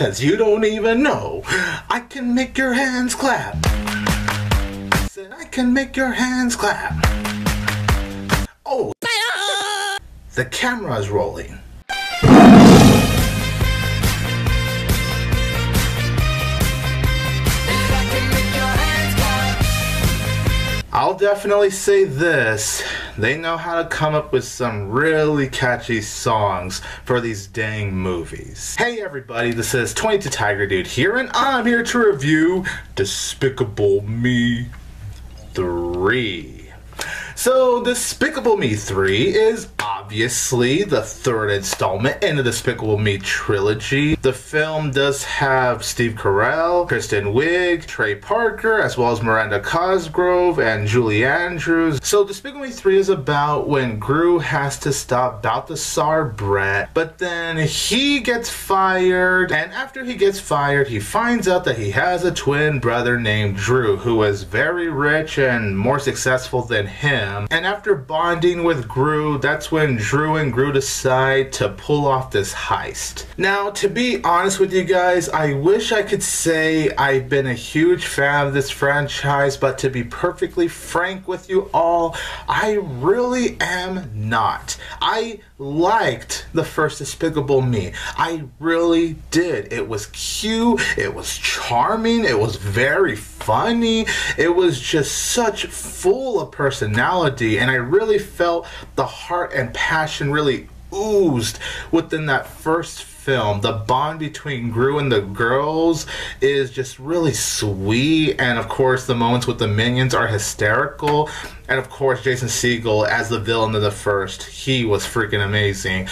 'Cause you don't even know. I can make your hands clap. I said I can make your hands clap. Oh, the camera's rolling. I'll definitely say this, they know how to come up with some really catchy songs for these dang movies. Hey everybody, this is 22TigerDude here, and I'm here to review Despicable Me 3. So, Despicable Me 3 is obviously the third installment in the Despicable Me trilogy. The film does have Steve Carell, Kristen Wiig, Trey Parker, as well as Miranda Cosgrove and Julie Andrews. So Despicable Me 3 is about when Gru has to stop Balthazar Bratt, but then he gets fired, and after he gets fired, he finds out that he has a twin brother named Drew, who is very rich and more successful than him. And after bonding with Gru, that's when Drew and Gru decide to pull off this heist. Now, to be honest with you guys, I wish I could say I've been a huge fan of this franchise, but to be perfectly frank with you all, I really am not. I liked the first Despicable Me. I really did. It was cute, it was charming, it was very funny, it was just such full of personality, and I really felt the heart and passion really oozed within that first film. The bond between Gru and the girls is just really sweet, and of course the moments with the Minions are hysterical, and of course Jason Segel as the villain of the first, he was freaking amazing.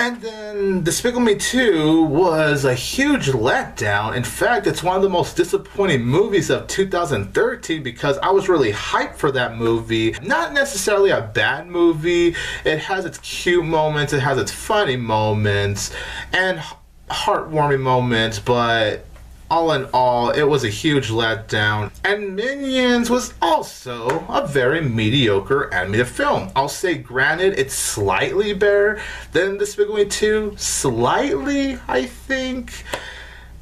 And then Despicable Me 2 was a huge letdown. In fact, it's one of the most disappointing movies of 2013 because I was really hyped for that movie. Not necessarily a bad movie. It has its cute moments, it has its funny moments, and heartwarming moments, but all in all, it was a huge letdown. And Minions was also a very mediocre animated film. I'll say, granted, it's slightly better than Despicable Me 2. Slightly, I think.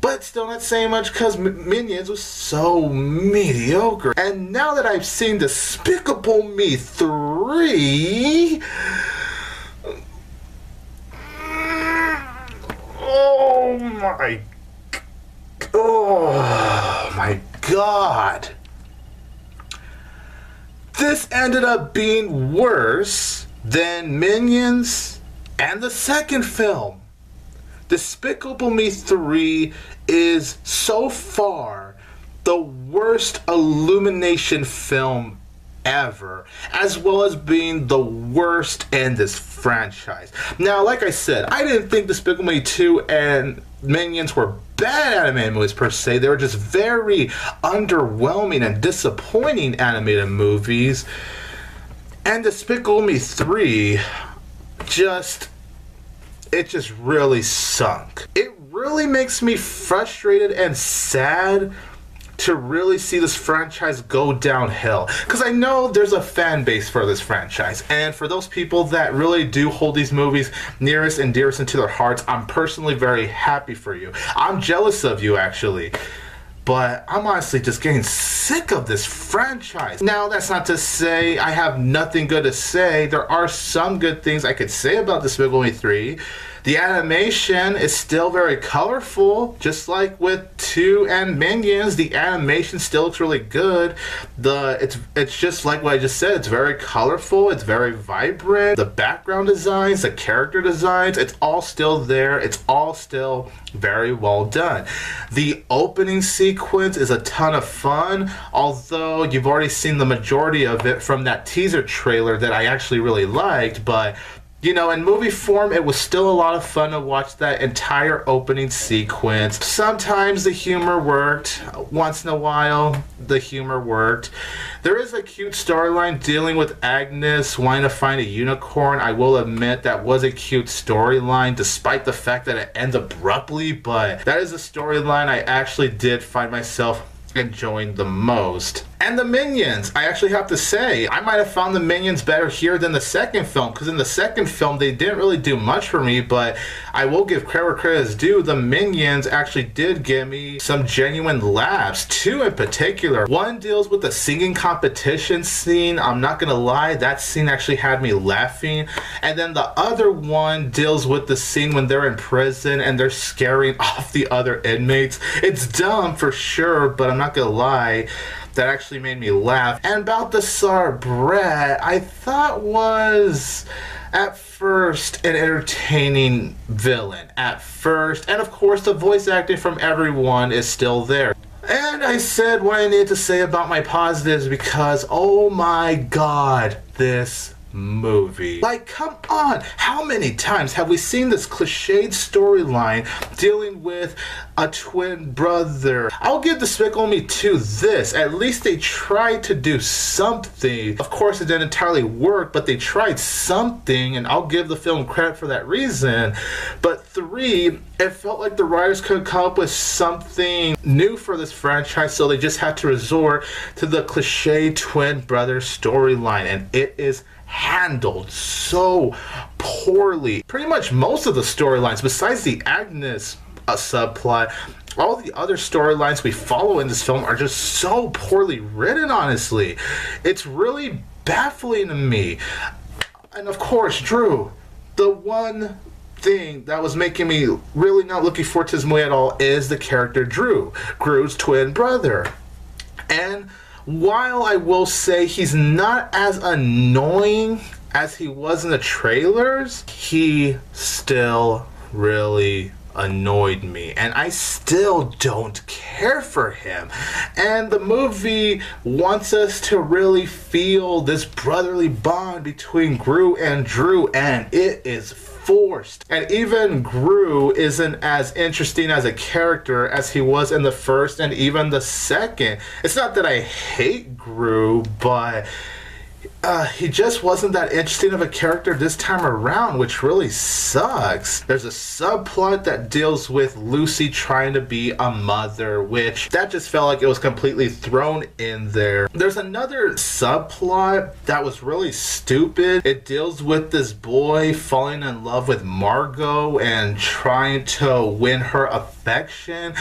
But still not saying much because Minions was so mediocre. And now that I've seen Despicable Me 3... oh my god. Oh my god. This ended up being worse than Minions and the second film. Despicable Me 3 is so far the worst Illumination film ever, as well as being the worst in this franchise. Now, like I said, I didn't think Despicable Me 2 and Minions were bad animated movies per se. They were just very underwhelming and disappointing animated movies. And Despicable Me 3 it just really sunk. It really makes me frustrated and sad to really see this franchise go downhill, because I know there's a fan base for this franchise, and for those people that really do hold these movies nearest and dearest into their hearts, I'm personally very happy for you. I'm jealous of you, actually, but I'm honestly just getting sick of this franchise. Now, that's not to say I have nothing good to say. There are some good things I could say about Despicable Me 3. The animation is still very colorful, just like with 2 and Minions. The animation still looks really good. It's just like what I just said. It's very colorful. It's very vibrant. The background designs, the character designs, it's all still there. It's all still very well done. The opening sequence is a ton of fun, although you've already seen the majority of it from that teaser trailer that I actually really liked, but you know, in movie form, it was still a lot of fun to watch that entire opening sequence. Sometimes the humor worked. Once in a while, the humor worked. There is a cute storyline dealing with Agnes wanting to find a unicorn. I will admit that was a cute storyline, despite the fact that it ends abruptly, but that is a storyline I actually did find myself enjoying the most. And the Minions, I actually have to say, I might have found the Minions better here than the second film, because in the second film they didn't really do much for me, but I will give credit where credit is due. The Minions actually did give me some genuine laughs. Two in particular. One deals with the singing competition scene. I'm not gonna lie, that scene actually had me laughing. And then the other one deals with the scene when they're in prison and they're scaring off the other inmates. It's dumb for sure, but I'm not gonna lie, that actually made me laugh. And Balthazar Bratt, I thought was at first an entertaining villain. At first. And of course the voice acting from everyone is still there. And I said what I needed to say about my positives because oh my god, this movie. Like, come on! How many times have we seen this cliched storyline dealing with a twin brother? I'll give Despicable Me 2 this. At least they tried to do something. Of course, it didn't entirely work, but they tried something, and I'll give the film credit for that reason. But 3, it felt like the writers couldn't come up with something new for this franchise, so they just had to resort to the cliche twin brother storyline, and it is handled so poorly. Pretty much most of the storylines, besides the Agnes subplot, all the other storylines we follow in this film are just so poorly written, honestly. It's really baffling to me. And of course, Drew, the one thing that was making me really not looking forward to this movie at all is the character Drew, Gru's twin brother. And while I will say he's not as annoying as he was in the trailers, he still really annoyed me, and I still don't care for him. And the movie wants us to really feel this brotherly bond between Gru and Drew, and it is forced. And even Gru isn't as interesting as a character as he was in the first and even the second. It's not that I hate Gru, but he just wasn't that interesting of a character this time around, which really sucks. There's a subplot that deals with Lucy trying to be a mother, which that just felt like it was completely thrown in there. There's another subplot that was really stupid. It deals with this boy falling in love with Margot and trying to win her affection.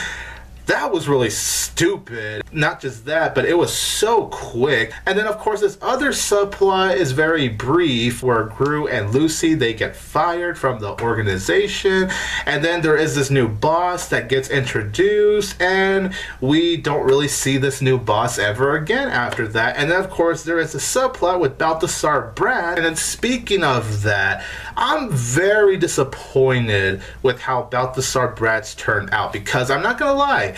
That was really stupid. Not just that, but it was so quick. And then of course this other subplot is very brief, where Gru and Lucy, they get fired from the organization, and then there is this new boss that gets introduced, and we don't really see this new boss ever again after that. And then of course there is a subplot with Balthazar Bratt. And then speaking of that, I'm very disappointed with how Balthazar Bratt's turned out, because I'm not gonna lie,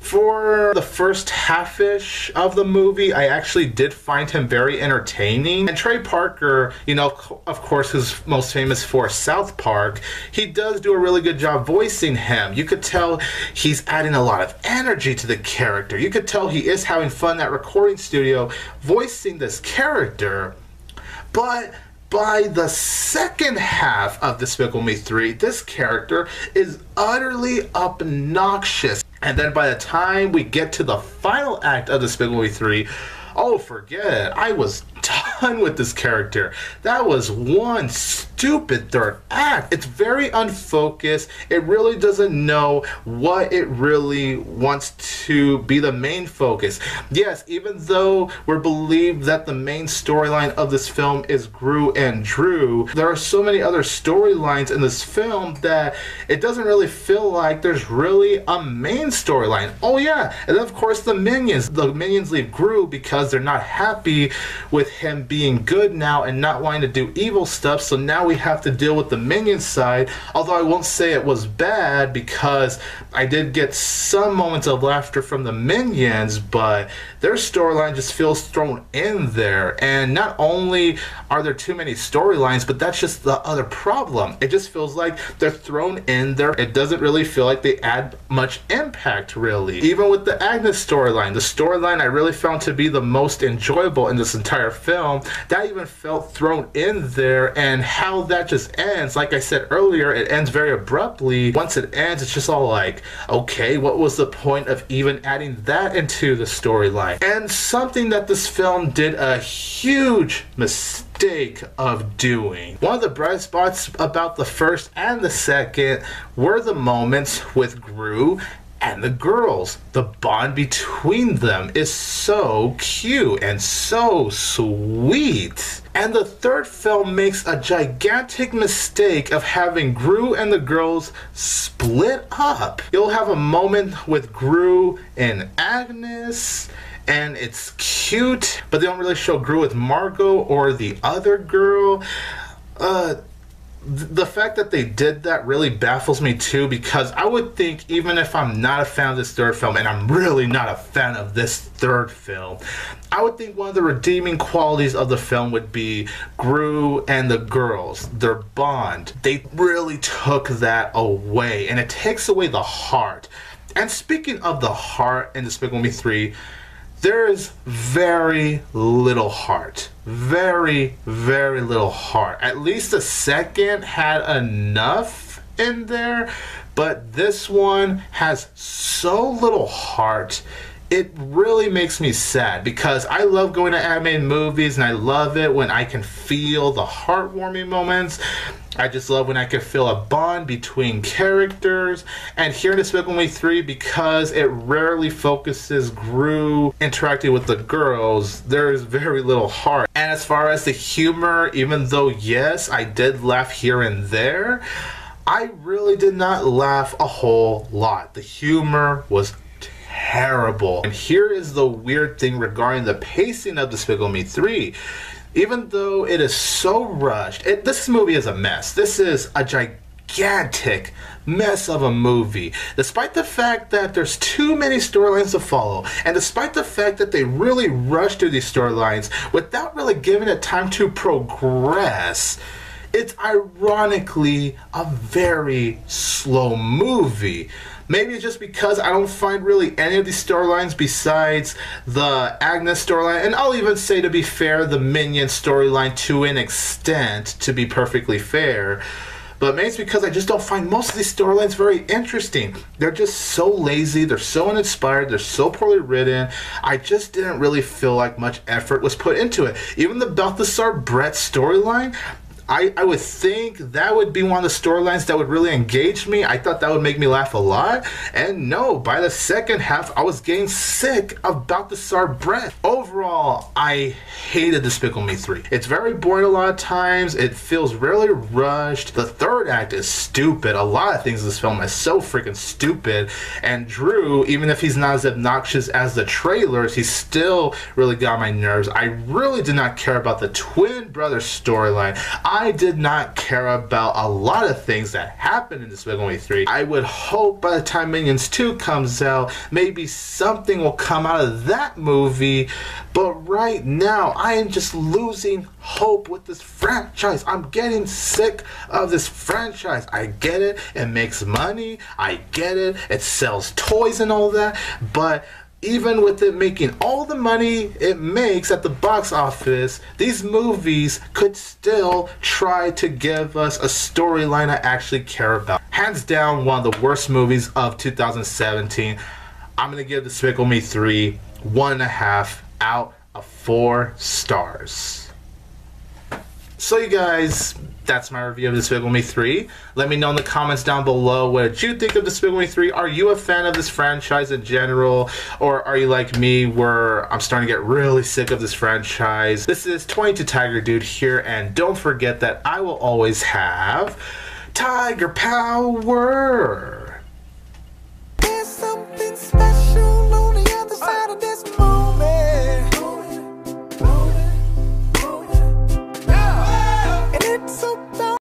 for the first half-ish of the movie, I actually did find him very entertaining. And Trey Parker, you know, of course, who's most famous for South Park, he does do a really good job voicing him. You could tell he's adding a lot of energy to the character. You could tell he is having fun at recording studio voicing this character. But by the second half of Despicable Me 3, this character is utterly obnoxious. And then by the time we get to the final act of Despicable Me 3, oh, forget it. I was done with this character. That was one stupid third act. It's very unfocused. It really doesn't know what it really wants to be the main focus. Yes, even though we're believed that the main storyline of this film is Gru and Drew, there are so many other storylines in this film that it doesn't really feel like there's really a main storyline. Oh yeah, and then of course the Minions. The Minions leave Gru because they're not happy with him being good now and not wanting to do evil stuff, so now we have to deal with the Minion side. Although I won't say it was bad, because I did get some moments of laughter from the Minions, but their storyline just feels thrown in there. And not only are there too many storylines, but that's just the other problem. It just feels like they're thrown in there. It doesn't really feel like they add much impact, really. Even with the Agnes storyline, the storyline I really found to be the most enjoyable in this entire film, that even felt thrown in there, and how that just ends, like I said earlier, it ends very abruptly. Once it ends, it's just all like, okay, what was the point of even adding that into the storyline? And something that this film did a huge mistake of doing. One of the bright spots about the first and the second were the moments with Gru and the girls. The bond between them is so cute and so sweet. And the third film makes a gigantic mistake of having Gru and the girls split up. You'll have a moment with Gru and Agnes, and it's cute, but they don't really show Gru with Margot or the other girl. The fact that they did that really baffles me too, because I would think, even if I'm not a fan of this third film, and I'm really not a fan of this third film, I would think one of the redeeming qualities of the film would be Gru and the girls, their bond. They really took that away, and it takes away the heart. And speaking of the heart in Despicable Me 3, there is very little heart. Very, very little heart. At least the second had enough in there, but this one has so little heart. It really makes me sad, because I love going to animated movies, and I love it when I can feel the heartwarming moments. I just love when I can feel a bond between characters. And here in Despicable Me 3, because it rarely focuses Gru interacting with the girls, there is very little heart. And as far as the humor, even though, yes, I did laugh here and there, I really did not laugh a whole lot. The humor was terrible. And here is the weird thing regarding the pacing of Despicable Me 3. Even though it is so rushed, this movie is a mess. This is a gigantic mess of a movie. Despite the fact that there's too many storylines to follow, and despite the fact that they really rush through these storylines without really giving it time to progress, it's ironically a very slow movie. Maybe it's just because I don't find really any of these storylines besides the Agnes storyline, and I'll even say, to be fair, the Minions storyline to an extent, to be perfectly fair. But maybe it's because I just don't find most of these storylines very interesting. They're just so lazy, they're so uninspired, they're so poorly written. I just didn't really feel like much effort was put into it. Even the Balthazar Bratt storyline, I would think that would be one of the storylines that would really engage me. I thought that would make me laugh a lot. And no, by the second half, I was getting sick of Balthazar Bratt. Overall, I hated Despicable Me 3. It's very boring a lot of times. It feels really rushed. The third act is stupid. A lot of things in this film are so freaking stupid. And Drew, even if he's not as obnoxious as the trailers, he still really got my nerves. I really did not care about the twin brother storyline. I did not care about a lot of things that happened in Despicable Me 3. I would hope by the time Minions 2 comes out, maybe something will come out of that movie. But right now, I am just losing hope with this franchise. I'm getting sick of this franchise. I get it. It makes money. I get it. It sells toys and all that. But even with it making all the money it makes at the box office, these movies could still try to give us a storyline I actually care about. Hands down, one of the worst movies of 2017. I'm gonna give Despicable Me 3 1.5 out of 4 stars. So you guys, that's my review of Despicable Me 3. Let me know in the comments down below, what did you think of Despicable Me 3? Are you a fan of this franchise in general? Or are you like me, where I'm starting to get really sick of this franchise? This is 22TigerDude here, and don't forget that I will always have Tiger Power!